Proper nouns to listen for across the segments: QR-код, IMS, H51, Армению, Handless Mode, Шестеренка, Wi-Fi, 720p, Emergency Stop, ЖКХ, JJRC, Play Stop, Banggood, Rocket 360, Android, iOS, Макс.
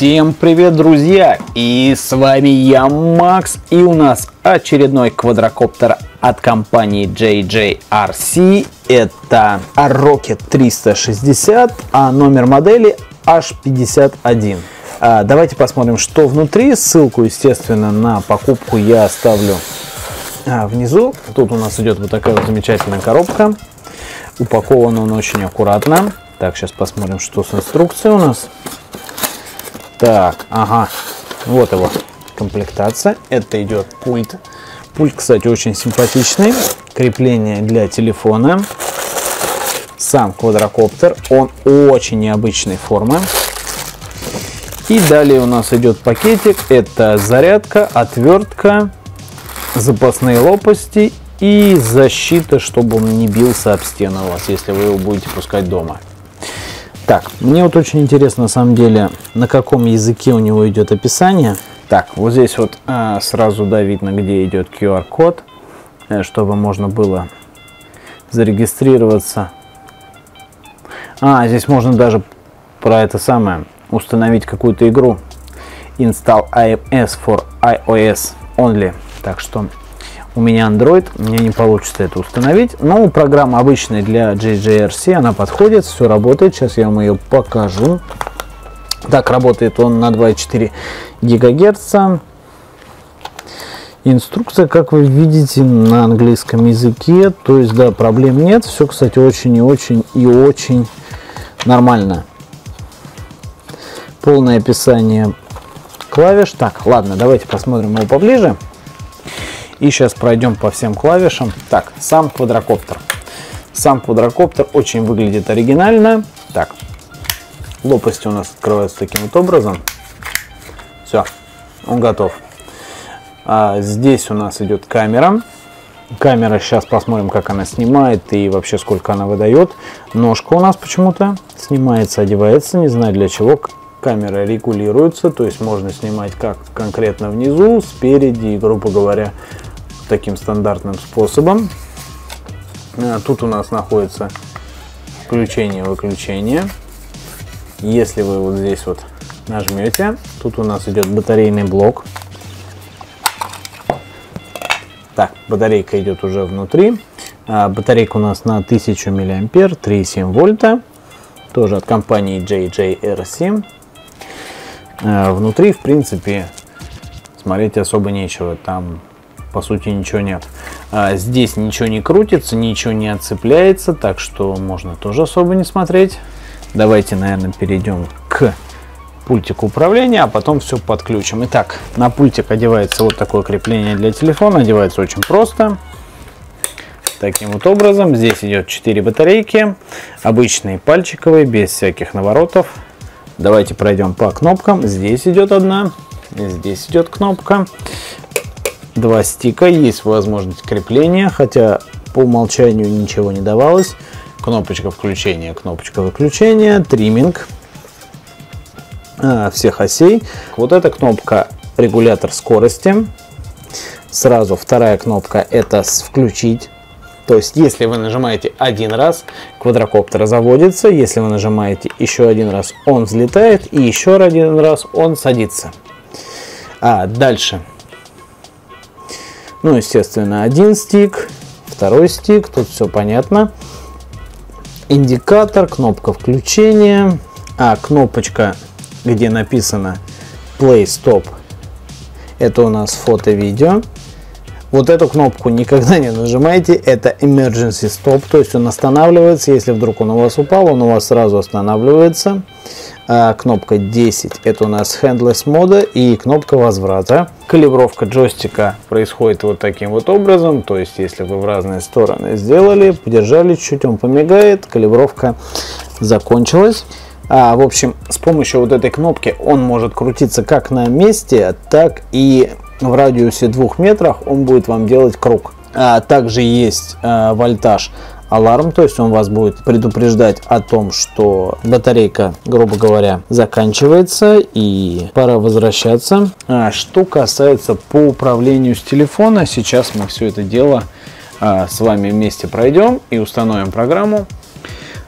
Всем привет, друзья! И с вами я, Макс, и у нас очередной квадрокоптер от компании JJRC. Это Rocket 360, а номер модели H51. Давайте посмотрим, что внутри. Ссылку, естественно, на покупку я оставлю внизу. Тут у нас идет вот такая вот замечательная коробка. Упакован он очень аккуратно. Так, сейчас посмотрим, что с инструкцией у нас. Так, ага, вот его комплектация. Это идет пульт. Пульт, кстати, очень симпатичный. Крепление для телефона. Сам квадрокоптер. Он очень необычной формы. И далее у нас идет пакетик. Это зарядка, отвертка, запасные лопасти и защита, чтобы он не бился об стену у вас, если вы его будете пускать дома. Так, мне вот очень интересно, на самом деле, на каком языке у него идет описание. Так, вот здесь вот сразу, да, видно, где идет QR-код, чтобы можно было зарегистрироваться. А, здесь можно даже про это самое установить какую-то игру. Install IMS for iOS only. Так что у меня Android, мне не получится это установить. Но программа обычная для JJRC, она подходит, все работает. Сейчас я вам ее покажу. Так, работает он на 2,4 ГГц. Инструкция, как вы видите, на английском языке. То есть, да, проблем нет. Все, кстати, очень и очень и очень нормально. Полное описание клавиш. Так, ладно, давайте посмотрим его поближе. И сейчас пройдем по всем клавишам. Так, сам квадрокоптер. Сам квадрокоптер очень выглядит оригинально. Так, лопасти у нас открываются таким вот образом. Все, он готов. А здесь у нас идет камера. Камера, сейчас посмотрим, как она снимает и вообще сколько она выдает. Ножка у нас почему-то снимается, одевается, не знаю для чего. Камера регулируется, то есть можно снимать как конкретно внизу, спереди, грубо говоря, таким стандартным способом. Тут у нас находится включение-выключение. Если вы вот здесь вот нажмете, тут у нас идет батарейный блок. Так, батарейка идет уже внутри. Батарейка у нас на 1000 мА, 3,7 вольта. Тоже от компании JJRC. Внутри, в принципе, смотреть особо нечего. Там, по сути, ничего нет. Здесь ничего не крутится, ничего не отцепляется. Так что можно тоже особо не смотреть. Давайте, наверное, перейдем к пультику управления, а потом все подключим. Итак, на пультик одевается вот такое крепление для телефона. Одевается очень просто. Таким вот образом. Здесь идет 4 батарейки. Обычные пальчиковые, без всяких наворотов. Давайте пройдем по кнопкам. Здесь идет одна, здесь идет кнопка. 2 стика, есть возможность крепления, хотя по умолчанию ничего не давалось. Кнопочка включения, кнопочка выключения, тримминг всех осей. Вот эта кнопка регулятор скорости. Сразу вторая кнопка это включить. То есть, если вы нажимаете один раз, квадрокоптер заводится. Если вы нажимаете еще один раз, он взлетает. И еще один раз он садится. А дальше. Ну, естественно, один стик, второй стик. Тут все понятно. Индикатор, кнопка включения. А кнопочка, где написано Play Stop. Это у нас фото-видео. Вот эту кнопку никогда не нажимайте, это Emergency Stop, то есть он останавливается, если вдруг он у вас упал, он у вас сразу останавливается. Кнопка 10, это у нас Handless Mode и кнопка возврата. Калибровка джойстика происходит вот таким вот образом, то есть если вы в разные стороны сделали, подержали чуть-чуть, он помигает, калибровка закончилась. В общем, с помощью вот этой кнопки он может крутиться как на месте, так и в радиусе 2 метрах он будет вам делать круг. Также есть вольтаж аларм, то есть он вас будет предупреждать о том, что батарейка, грубо говоря, заканчивается и пора возвращаться. Что касается по управлению с телефона, сейчас мы все это дело с вами вместе пройдем и установим программу.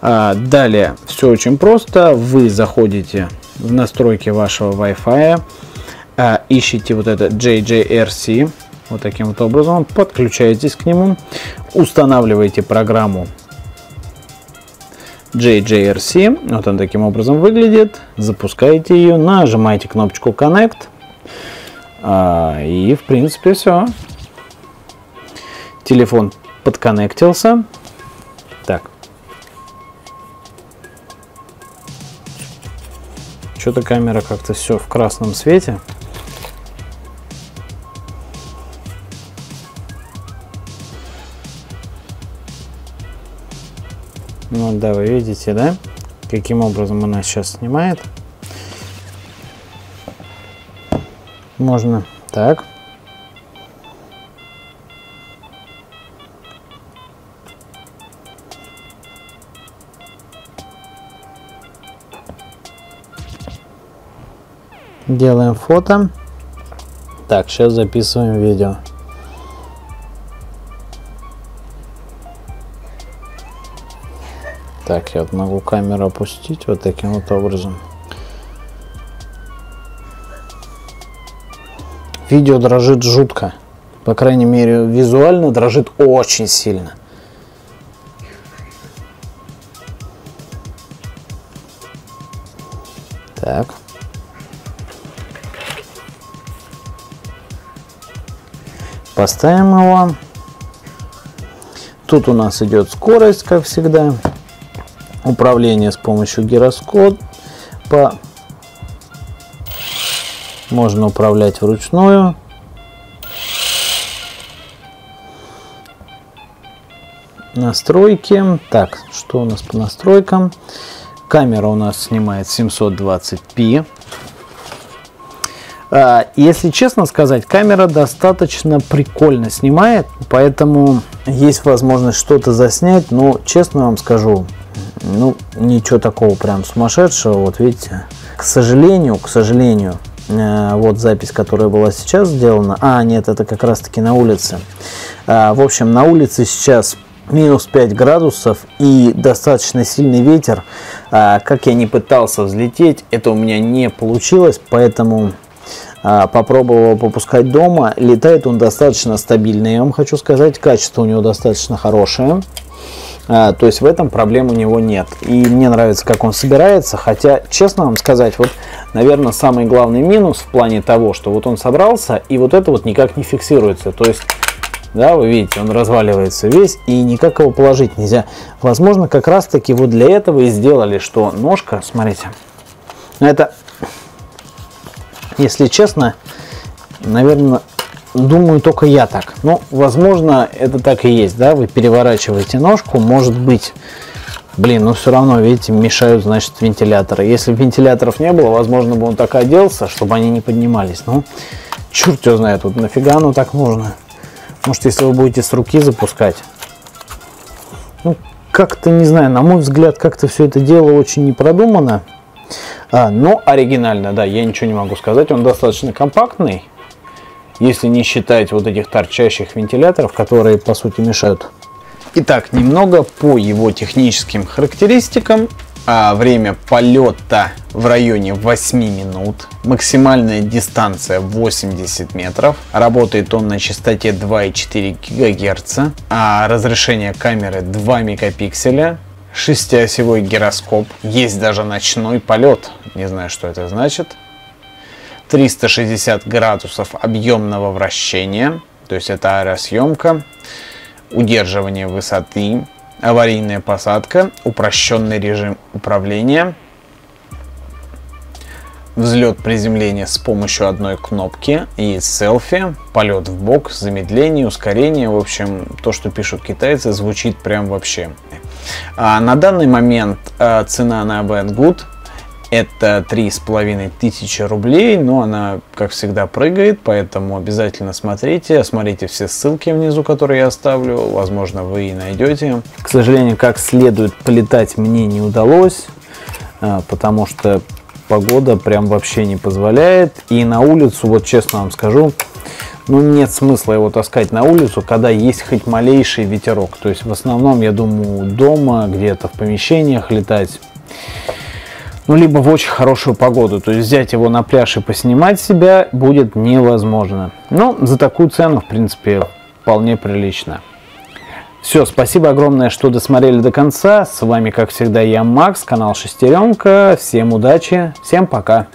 Далее все очень просто. Вы заходите в настройке вашего Wi-Fi ищите вот этот JJRC, вот таким вот образом, подключаетесь к нему, устанавливаете программу JJRC, вот он таким образом выглядит, запускаете ее, нажимаете кнопочку Connect, и в принципе все. Телефон подконнектился. Так. Что-то камера как-то все в красном свете. Ну да, вы видите, да, каким образом она сейчас снимает. Можно так. Делаем фото. Так, сейчас записываем видео. Так, я вот могу камеру опустить вот таким вот образом. Видео дрожит жутко. По крайней мере, визуально дрожит очень сильно. Так. Поставим его. Тут у нас идет скорость, как всегда. Управление с помощью гироскопа. Можно управлять вручную. Настройки. Так, что у нас по настройкам? Камера у нас снимает 720p. Если честно сказать, камера достаточно прикольно снимает, поэтому есть возможность что-то заснять, но честно вам скажу, ну ничего такого прям сумасшедшего, вот видите. К сожалению, вот запись, которая была сейчас сделана, нет, это как раз таки на улице. В общем, на улице сейчас минус 5 градусов и достаточно сильный ветер. Как я не пытался взлететь, это у меня не получилось, поэтому... Попробовал попускать дома. Летает он достаточно стабильно, я вам хочу сказать. Качество у него достаточно хорошее. То есть в этом проблем у него нет. И мне нравится, как он собирается. Хотя, честно вам сказать, вот, наверное, самый главный минус в плане того, что вот он собрался, и вот это вот никак не фиксируется. То есть, да, вы видите, он разваливается весь, и никак его положить нельзя. Возможно, как раз-таки вот для этого и сделали, что ножка, смотрите, это... Если честно, наверное, думаю, только я так. Но, возможно, это так и есть, да? Вы переворачиваете ножку, может быть. Блин, но все равно, видите, мешают, значит, вентиляторы. Если бы вентиляторов не было, возможно, бы он так оделся, чтобы они не поднимались. Ну, черт его знает, вот нафига оно так нужно? Может, если вы будете с руки запускать. Ну, как-то, не знаю, на мой взгляд, как-то все это дело очень непродумано. Но оригинально, да, я ничего не могу сказать. Он достаточно компактный, если не считать вот этих торчащих вентиляторов, которые, по сути, мешают. Итак, немного по его техническим характеристикам. Время полета в районе 8 минут. Максимальная дистанция 80 метров. Работает он на частоте 2,4 ГГц. Разрешение камеры 2 мегапикселя. Шестиосевой гироскоп. Есть даже ночной полет. Не знаю, что это значит. 360 градусов объемного вращения. То есть это аэросъемка. Удерживание высоты. Аварийная посадка. Упрощенный режим управления. Взлет приземления с помощью одной кнопки. И селфи. Полет в бок, замедление, ускорение. В общем, то, что пишут китайцы, звучит прям вообще. На данный момент цена на Banggood это 3500 рублей, но она, как всегда, прыгает, поэтому обязательно смотрите все ссылки внизу, которые я оставлю, возможно, вы и найдете. К сожалению, как следует полетать мне не удалось, потому что погода прям вообще не позволяет, и на улицу, вот честно вам скажу, ну, нет смысла его таскать на улицу, когда есть хоть малейший ветерок. То есть в основном, я думаю, дома, где-то в помещениях летать. ну, либо в очень хорошую погоду. То есть взять его на пляж и поснимать себя будет невозможно. Но за такую цену, в принципе, вполне прилично. Все, спасибо огромное, что досмотрели до конца. С вами, как всегда, я, Макс, канал Шестеренка. Всем удачи, всем пока.